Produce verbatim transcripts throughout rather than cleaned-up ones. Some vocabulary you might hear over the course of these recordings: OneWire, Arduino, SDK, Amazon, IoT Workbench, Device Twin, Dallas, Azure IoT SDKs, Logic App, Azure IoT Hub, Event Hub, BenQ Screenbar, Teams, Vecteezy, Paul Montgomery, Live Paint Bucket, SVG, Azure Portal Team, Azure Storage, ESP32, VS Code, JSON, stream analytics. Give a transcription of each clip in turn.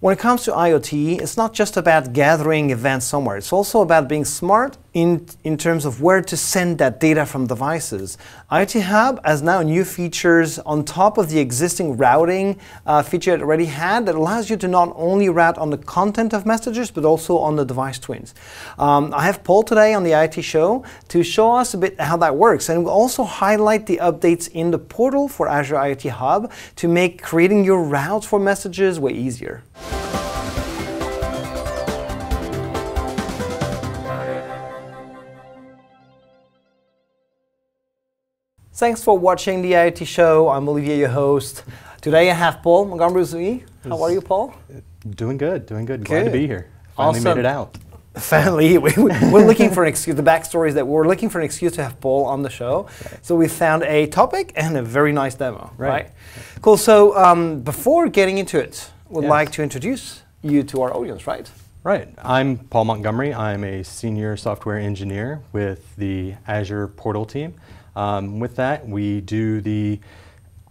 When it comes to IoT, it's not just about gathering events somewhere. It's also about being smart in, in terms of where to send that data from devices. IoT Hub has now new features on top of the existing routing uh, feature it already had that allows you to not only route on the content of messages, but also on the device twins. Um, I have Paul today on the IoT show to show us a bit how that works. And we'll also highlight the updates in the portal for Azure IoT Hub to make creating your routes for messages way easier. Thanks for watching the IoT show. I'm Olivier, your host. Today I have Paul Montgomery with me. How are you, Paul? Doing good, doing good. Glad good. to be here. Finally awesome. made it out. Finally, we, we're looking for an excuse. The backstory is that we're looking for an excuse to have Paul on the show. Right. So we found a topic and a very nice demo. Right. right? Cool. So um, before getting into it, we'd yes. like to introduce you to our audience, right? Right. I'm Paul Montgomery. I'm a senior software engineer with the Azure Portal Team. Um, with that, we do the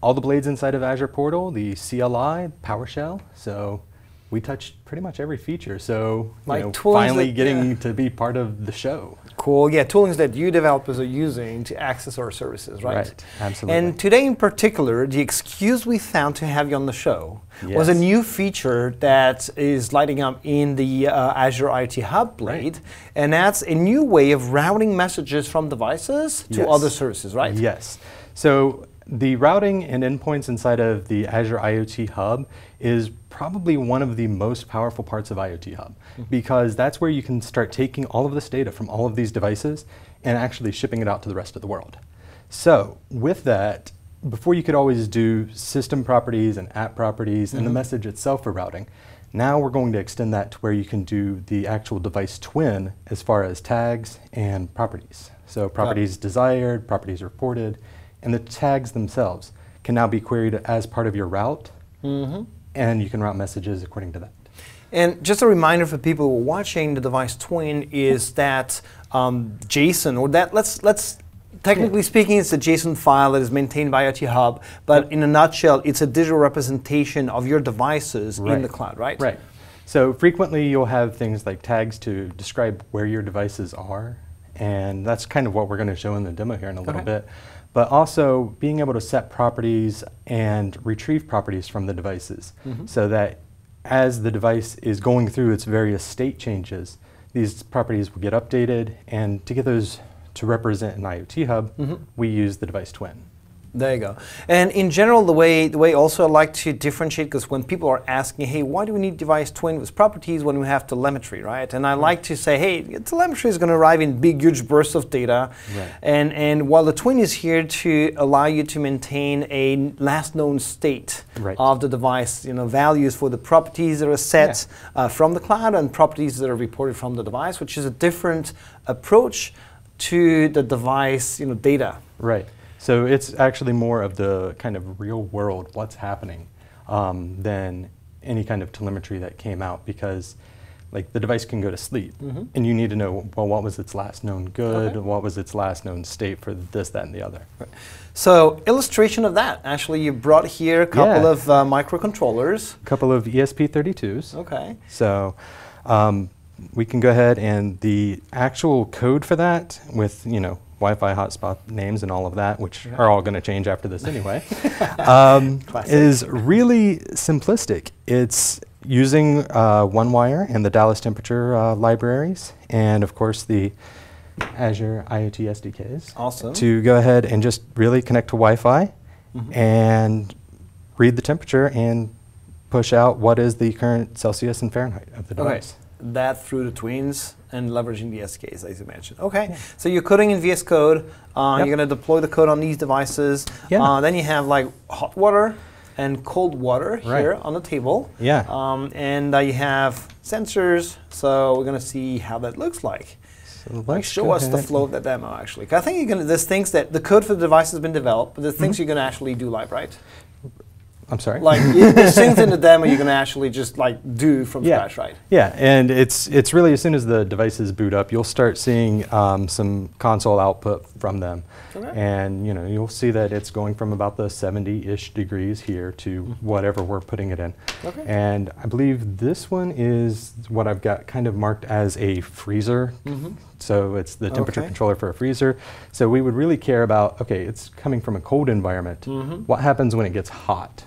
all the blades inside of Azure Portal, the C L I, PowerShell. So we touch pretty much every feature. So you like know, finally that, getting yeah. to be part of the show. Cool. Yeah, toolings that you developers are using to access our services, right? Right. Absolutely. And today in particular, the excuse we found to have you on the show yes. was a new feature that is lighting up in the uh, Azure IoT Hub blade. Right. And that's a new way of routing messages from devices to yes. other services, right? Yes. So the routing and endpoints inside of the Azure IoT Hub is probably one of the most powerful parts of IoT Hub mm-hmm. because that's where you can start taking all of this data from all of these devices and actually shipping it out to the rest of the world. So with that, before you could always do system properties and app properties mm-hmm. and the message itself for routing, now we're going to extend that to where you can do the actual device twin as far as tags and properties. So properties yeah. desired, properties reported, and the tags themselves can now be queried as part of your route, mm-hmm. and you can route messages according to that. And just a reminder for people who are watching, the device twin is that um, JSON, or that, let's, let's technically yeah. speaking, it's a JSON file that is maintained by IoT Hub, but yep. in a nutshell, it's a digital representation of your devices right. in the cloud, right? Right. So frequently you'll have things like tags to describe where your devices are, and that's kind of what we're going to show in the demo here in a little okay. bit. But also being able to set properties and retrieve properties from the devices mm-hmm. so that as the device is going through its various state changes, these properties will get updated, and to get those to represent an IoT Hub, mm-hmm. we use the device twin. There you go. And in general, the way the way also I like to differentiate, because when people are asking, hey, why do we need device twin with properties when we have telemetry, right? And I right. like to say, hey, telemetry is going to arrive in big, huge bursts of data. Right. And, and while the twin is here to allow you to maintain a last known state right. of the device, you know, values for the properties that are set yeah. uh, from the cloud and properties that are reported from the device, which is a different approach to the device, you know, data. Right. So it's actually more of the kind of real world, what's happening, um, than any kind of telemetry that came out, because like the device can go to sleep mm-hmm. and you need to know, well, what was its last known good, okay. what was its last known state for this, that, and the other. Right. So illustration of that, actually you brought here a couple yeah. of uh, microcontrollers. A couple of E S P thirty-twos. Okay. So um, we can go ahead, and the actual code for that with, you know, Wi-Fi hotspot names and all of that, which yeah. are all going to change after this anyway, um, is really simplistic. It's using uh, OneWire and the Dallas temperature uh, libraries, and of course the Azure IoT S D Ks awesome. To go ahead and just really connect to Wi-Fi mm-hmm. and read the temperature and push out what is the current Celsius and Fahrenheit of the device. Okay. That through the twins and leveraging the S D Ks, as you mentioned. Okay, yeah. so you're coding in V S Code. Uh, yep. You're going to deploy the code on these devices. Yeah. Uh, then you have like hot water and cold water right. here on the table. Yeah. Um, and uh, you have sensors. So we're going to see how that looks like. So let's show us ahead. the flow of that demo, actually. I think you're gonna, there's things that the code for the device has been developed, but there's mm-hmm. things you're going to actually do live, right? I'm sorry? Like, there's things in the demo you can actually just like do from yeah. scratch, right? Yeah, and it's, it's really as soon as the devices boot up, you'll start seeing um, some console output from them. Okay. And you know, you'll see that it's going from about the seventy-ish degrees here to whatever we're putting it in. Okay. And I believe this one is what I've got kind of marked as a freezer. Mm-hmm. So it's the temperature okay. controller for a freezer. So we would really care about, okay, it's coming from a cold environment. Mm-hmm. What happens when it gets hot?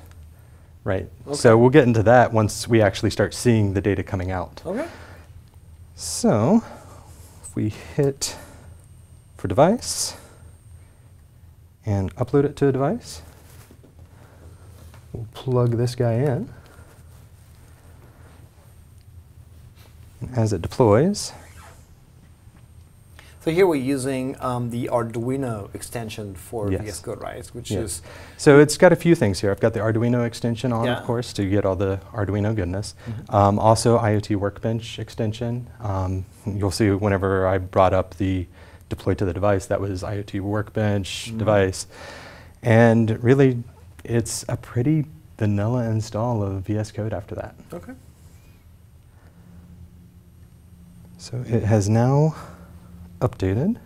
Right. Okay. So we'll get into that once we actually start seeing the data coming out. Okay. So if we hit for device and upload it to a device, we'll plug this guy in. And as it deploys, so here we're using um, the Arduino extension for yes. V S Code, right? Which yes. is so it's got a few things here. I've got the Arduino extension on, yeah. of course, to get all the Arduino goodness. Mm-hmm. um, also, IoT Workbench extension. Um, you'll see whenever I brought up the deploy to the device, that was IoT Workbench mm-hmm. device. And really, it's a pretty vanilla install of V S Code after that. Okay. So it has now updated,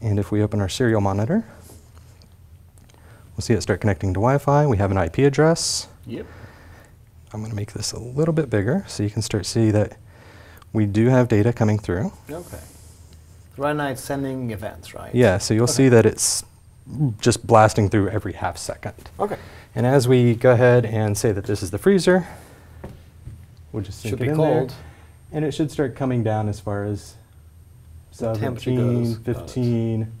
and if we open our serial monitor, we'll see it start connecting to Wi-Fi. We have an I P address. Yep. I'm going to make this a little bit bigger so you can start see that we do have data coming through. Okay. Right now it's sending events, right? Yeah. So you'll okay. see that it's just blasting through every half second. Okay. And as we go ahead and say that this is the freezer, we'll just sink it in there. Should be cold. And it should start coming down as far as seventeen, fifteen,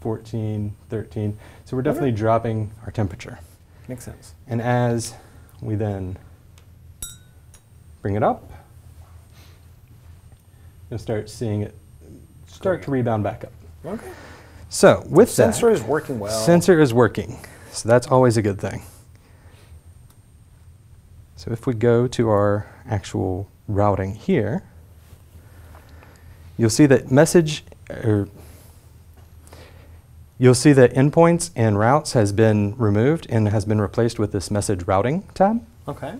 fourteen, thirteen. So we're definitely okay. dropping our temperature. Makes sense. And as we then bring it up, you'll start seeing it start to rebound back up. Okay. So with the sensor that, is working well. Sensor is working. So that's always a good thing. So if we go to our actual routing here, you'll see that message, or you'll see that endpoints and routes has been removed and has been replaced with this message routing tab. Okay.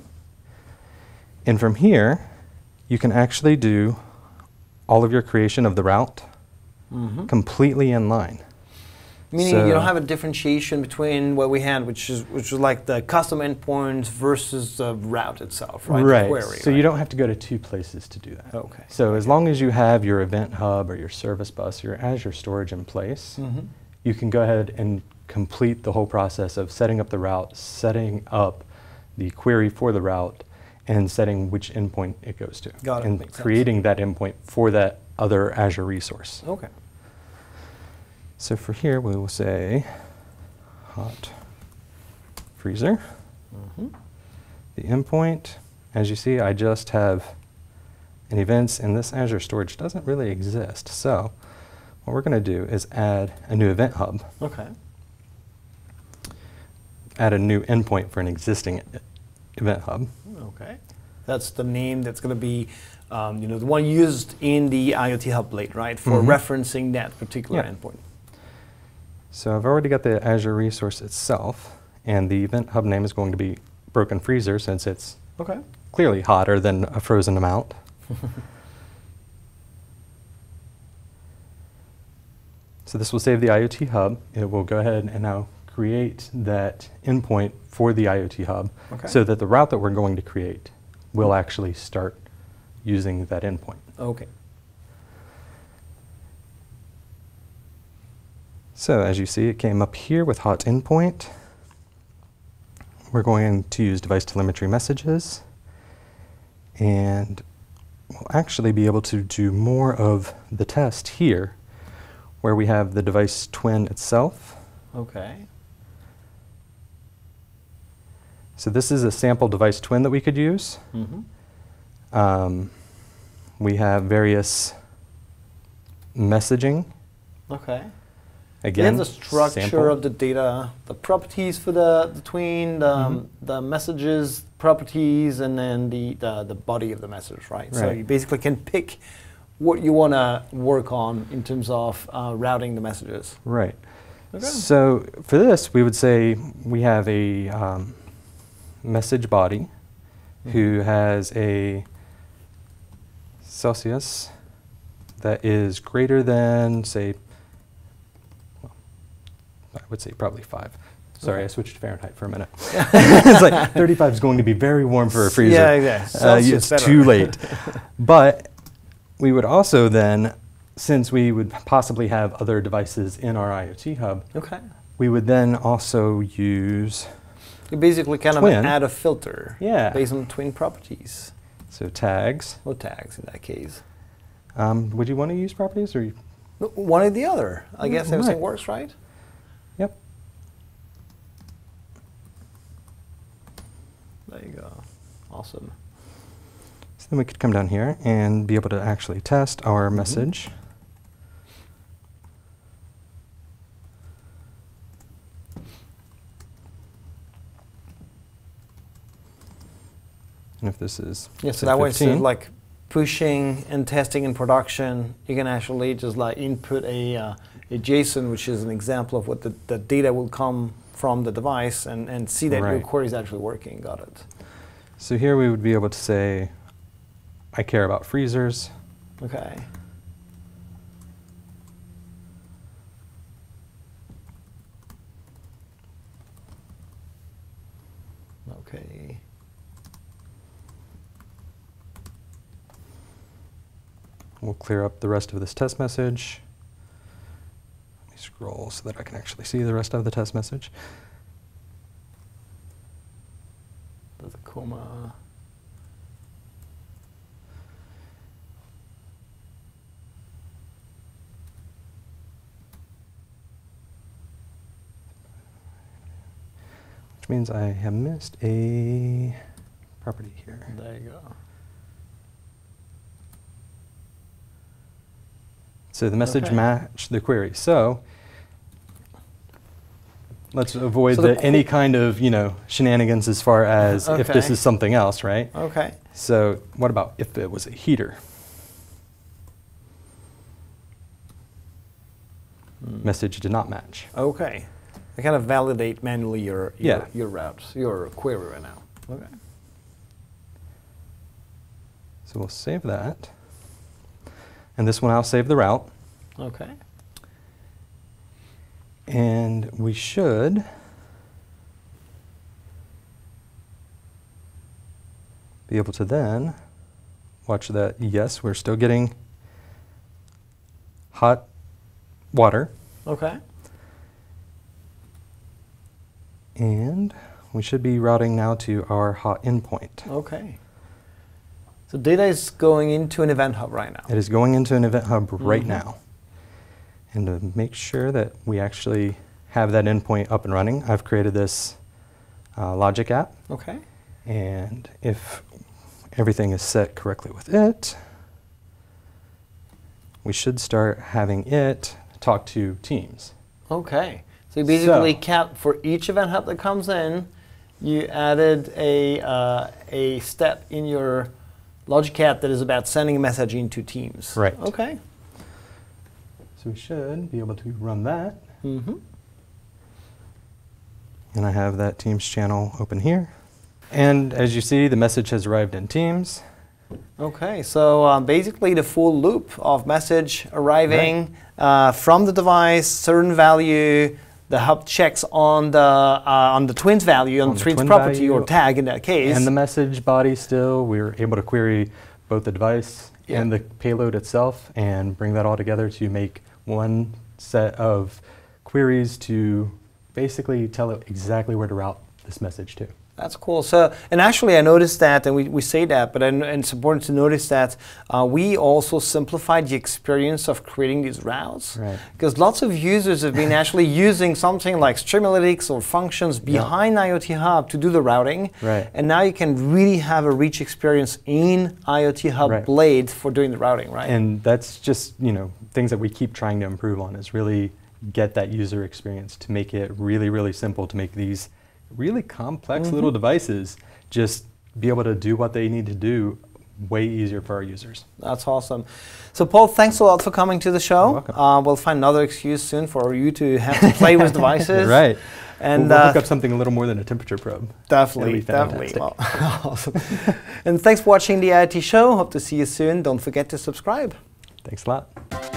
And from here, you can actually do all of your creation of the route mm-hmm. completely in line. Meaning so you don't have a differentiation between what we had, which is which is like the custom endpoints versus the route itself, right? Right. The query, so right? you don't have to go to two places to do that. Okay. So as long as you have your Event Hub or your Service Bus, your Azure Storage in place, mm-hmm. you can go ahead and complete the whole process of setting up the route, setting up the query for the route, and setting which endpoint it goes to. Got it. And Makes creating sense. That endpoint for that other Azure resource. Okay. So for here, we will say hot freezer. Mm-hmm. The endpoint, as you see, I just have an events, and this Azure Storage doesn't really exist. So what we're going to do is add a new Event Hub. Okay. Add a new endpoint for an existing Event Hub. Okay. That's the name that's going to be um, you know, the one used in the IoT Hub plate, right, for mm-hmm. referencing that particular yeah. endpoint. So I've already got the Azure resource itself, and the Event Hub name is going to be Broken Freezer since it's okay. clearly hotter than a frozen amount. So this will save the IoT Hub. It will go ahead and now create that endpoint for the IoT Hub okay. so that the route that we're going to create will actually start using that endpoint. Okay. So as you see, it came up here with hot endpoint. We're going to use device telemetry messages, and we'll actually be able to do more of the test here, where we have the device twin itself. Okay. So this is a sample device twin that we could use. Mm-hmm. um, we have various messaging. Okay. Again, the structure sample. Of the data, the properties for the, the tween, the, mm-hmm. um, the messages, properties, and then the, the, the body of the message, right? right? So you basically can pick what you want to work on in terms of uh, routing the messages. Right. Okay. So for this, we would say we have a um, message body who has a Celsius that is greater than, say, well, I would say probably five. Sorry, okay. I switched to Fahrenheit for a minute. It's like thirty-five is going to be very warm for a freezer. Yeah, yeah. Uh, it's too late. But we would also then, since we would possibly have other devices in our IoT hub, okay. we would then also use You basically kind twin. of add a filter yeah. based on twin properties. So tags. Oh, tags in that case. Um, would you want to use properties or? You One or the other. I mm, guess right. everything works, right? Yep. There you go. Awesome. So then we could come down here and be able to actually test our mm-hmm. message. And if this is yeah, so that way instead of like pushing and testing in production, you can actually just like input a, uh, a JSON, which is an example of what the, the data will come from the device, and, and see that right. your query is actually working. Got it. So here we would be able to say, I care about freezers. Okay. Okay. We'll clear up the rest of this test message. Let me scroll so that I can actually see the rest of the test message. There's a comma. Which means I have missed a property here. There you go. So the message okay. matched the query. So let's avoid so the the any kind of you know shenanigans as far as okay. if this is something else, right? Okay. So what about if it was a heater? Mm. Message did not match. Okay. I kind of validate manually your your, yeah. your routes, your query right now. Okay. So we'll save that. And this one, I'll save the route. Okay. And we should be able to then watch that. Yes, we're still getting hot water. Okay. And we should be routing now to our hot endpoint. Okay. So data is going into an event hub right now. It is going into an event hub mm-hmm. right now. And to make sure that we actually have that endpoint up and running, I've created this uh, Logic app. Okay. And if everything is set correctly with it, we should start having it talk to Teams. Okay. So you basically so. cap for each event hub that comes in, you added a, uh, a step in your Logic App that is about sending a message into Teams. Right. Okay. So we should be able to run that. Mm-hmm. And I have that Teams channel open here. And as you see, the message has arrived in Teams. Okay. So um, basically the full loop of message arriving right. uh, from the device, certain value, the hub checks on the uh, on the twin's value, on, on the twin's twin property value, or tag in that case. And the message body still, we were able to query both the device yeah. and the payload itself and bring that all together to make one set of queries to basically tell it exactly where to route this message to. That's cool. So, and actually I noticed that, and we, we say that, but I, and it's important to notice that uh, we also simplified the experience of creating these routes. Because right. lots of users have been actually using something like stream analytics or functions behind yeah. IoT Hub to do the routing. Right. And now you can really have a rich experience in IoT Hub right. Blade for doing the routing, right? And that's just, you know, things that we keep trying to improve on is really get that user experience to make it really, really simple to make these really complex mm-hmm. little devices just be able to do what they need to do way easier for our users. That's awesome. So Paul, thanks a lot for coming to the show. You're welcome. Uh, we'll find another excuse soon for you to have to play with devices. Right. And we'll, we'll uh, hook up something a little more than a temperature probe. Definitely, definitely. Well, awesome. And thanks for watching the I O T show. Hope to see you soon. Don't forget to subscribe. Thanks a lot.